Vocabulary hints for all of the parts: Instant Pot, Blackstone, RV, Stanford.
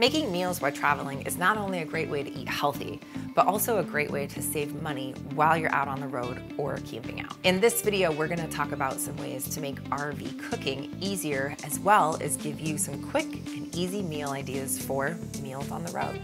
Making meals while traveling is not only a great way to eat healthy, but also a great way to save money while you're out on the road or camping out. In this video, we're gonna talk about some ways to make RV cooking easier, as well as give you some quick and easy meal ideas for meals on the road.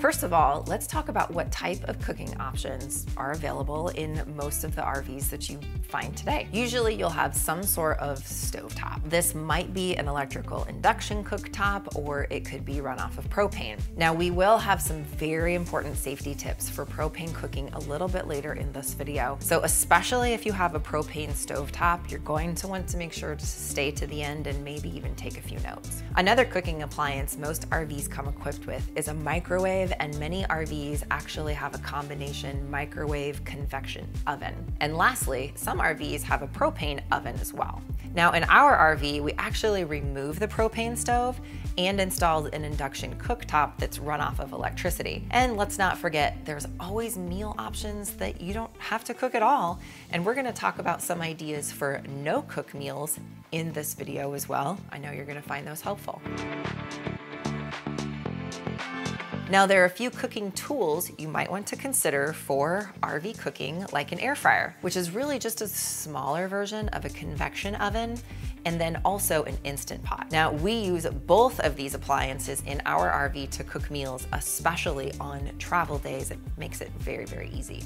First of all, let's talk about what type of cooking options are available in most of the RVs that you find today. Usually you'll have some sort of stovetop. This might be an electrical induction cooktop, or it could be run off of propane. Now, we will have some very important safety tips for propane cooking a little bit later in this video. So especially if you have a propane stovetop, you're going to want to make sure to stay to the end and maybe even take a few notes. Another cooking appliance most RVs come equipped with is a microwave, and many RVs actually have a combination microwave convection oven. And lastly, some RVs have a propane oven as well. Now in our RV, we actually removed the propane stove and installed an induction cooktop that's run off of electricity. And let's not forget, there's always meal options that you don't have to cook at all. And we're gonna talk about some ideas for no-cook meals in this video as well. I know you're gonna find those helpful. Now, there are a few cooking tools you might want to consider for RV cooking, like an air fryer, which is really just a smaller version of a convection oven, and then also an Instant Pot. Now, we use both of these appliances in our RV to cook meals, especially on travel days. It makes it very, very easy.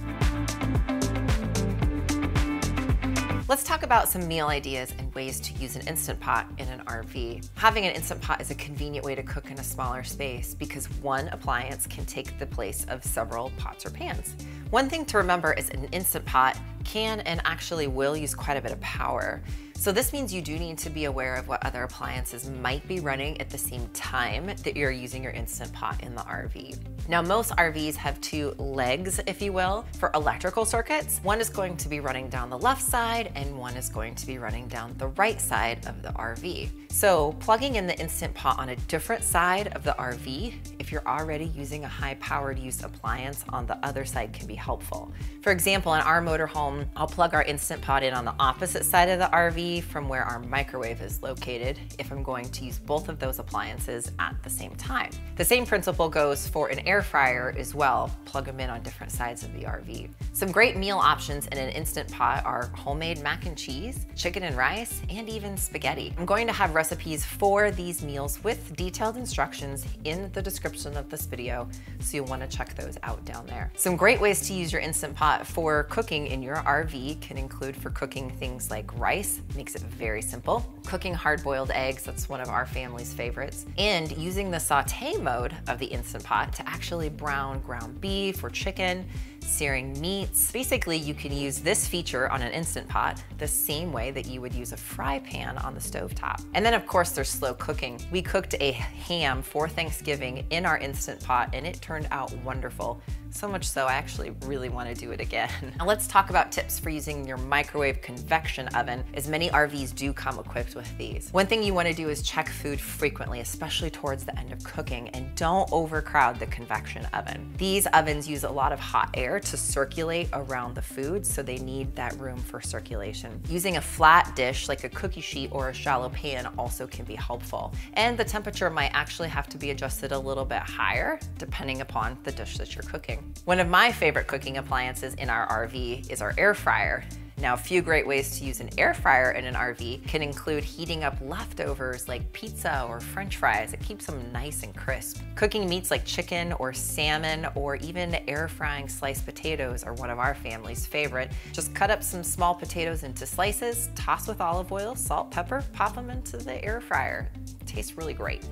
Let's talk about some meal ideas and ways to use an Instant Pot in an RV. Having an Instant Pot is a convenient way to cook in a smaller space because one appliance can take the place of several pots or pans. One thing to remember is an Instant Pot can and actually will use quite a bit of power. So this means you do need to be aware of what other appliances might be running at the same time that you're using your Instant Pot in the RV. Now, most RVs have two legs, if you will, for electrical circuits. One is going to be running down the left side and one is going to be running down the right side of the RV. So plugging in the Instant Pot on a different side of the RV, if you're already using a high-powered use appliance on the other side, can be helpful. For example, in our motorhome, I'll plug our Instant Pot in on the opposite side of the RV from where our microwave is located if I'm going to use both of those appliances at the same time. The same principle goes for an air fryer as well. Plug them in on different sides of the RV. Some great meal options in an Instant Pot are homemade mac and cheese, chicken and rice, and even spaghetti. I'm going to have recipes for these meals with detailed instructions in the description of this video, so you'll want to check those out down there. Some great ways to use your Instant Pot for cooking in your RV can include for cooking things like rice, makes it very simple. Cooking hard-boiled eggs, that's one of our family's favorites. And using the saute mode of the Instant Pot to actually brown ground beef or chicken, searing meats. Basically, you can use this feature on an Instant Pot the same way that you would use a fry pan on the stovetop. And then of course there's slow cooking. We cooked a ham for Thanksgiving in our Instant Pot and it turned out wonderful. So much so, I actually really want to do it again. Now let's talk about tips for using your microwave convection oven, as many RVs do come equipped with these. One thing you want to do is check food frequently, especially towards the end of cooking, and don't overcrowd the convection oven. These ovens use a lot of hot air to circulate around the food, so they need that room for circulation. Using a flat dish like a cookie sheet or a shallow pan also can be helpful. And the temperature might actually have to be adjusted a little bit higher depending upon the dish that you're cooking. One of my favorite cooking appliances in our RV is our air fryer. Now, a few great ways to use an air fryer in an RV can include heating up leftovers like pizza or French fries. It keeps them nice and crisp. Cooking meats like chicken or salmon, or even air frying sliced potatoes are one of our family's favorite. Just cut up some small potatoes into slices, toss with olive oil, salt, pepper, pop them into the air fryer. It tastes really great.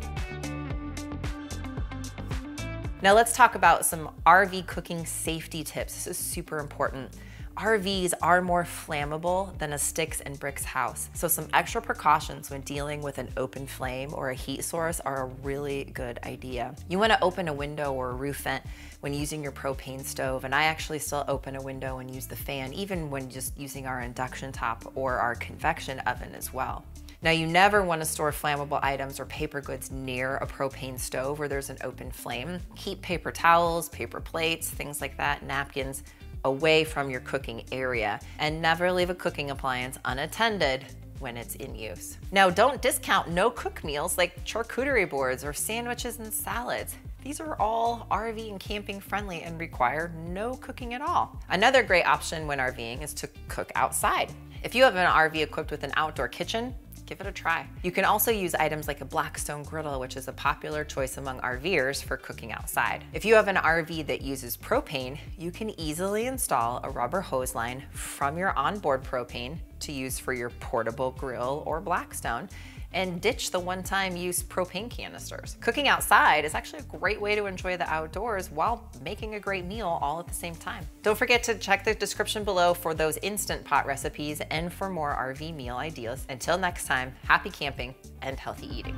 Now let's talk about some RV cooking safety tips. This is super important. RVs are more flammable than a sticks and bricks house, so some extra precautions when dealing with an open flame or a heat source are a really good idea. You want to open a window or a roof vent when using your propane stove, and I actually still open a window and use the fan even when just using our induction top or our convection oven as well. Now, you never want to store flammable items or paper goods near a propane stove where there's an open flame. Keep paper towels, paper plates, things like that, napkins, away from your cooking area, and never leave a cooking appliance unattended when it's in use. Now, don't discount no-cook meals like charcuterie boards or sandwiches and salads. These are all RV and camping friendly and require no cooking at all. Another great option when RVing is to cook outside. If you have an RV equipped with an outdoor kitchen, give it a try. You can also use items like a Blackstone griddle, which is a popular choice among RVers for cooking outside. If you have an RV that uses propane, you can easily install a rubber hose line from your onboard propane to use for your portable grill or Blackstone, and ditch the one-time use propane canisters. Cooking outside is actually a great way to enjoy the outdoors while making a great meal all at the same time. Don't forget to check the description below for those Instant Pot recipes and for more RV meal ideas. Until next time, happy camping and healthy eating.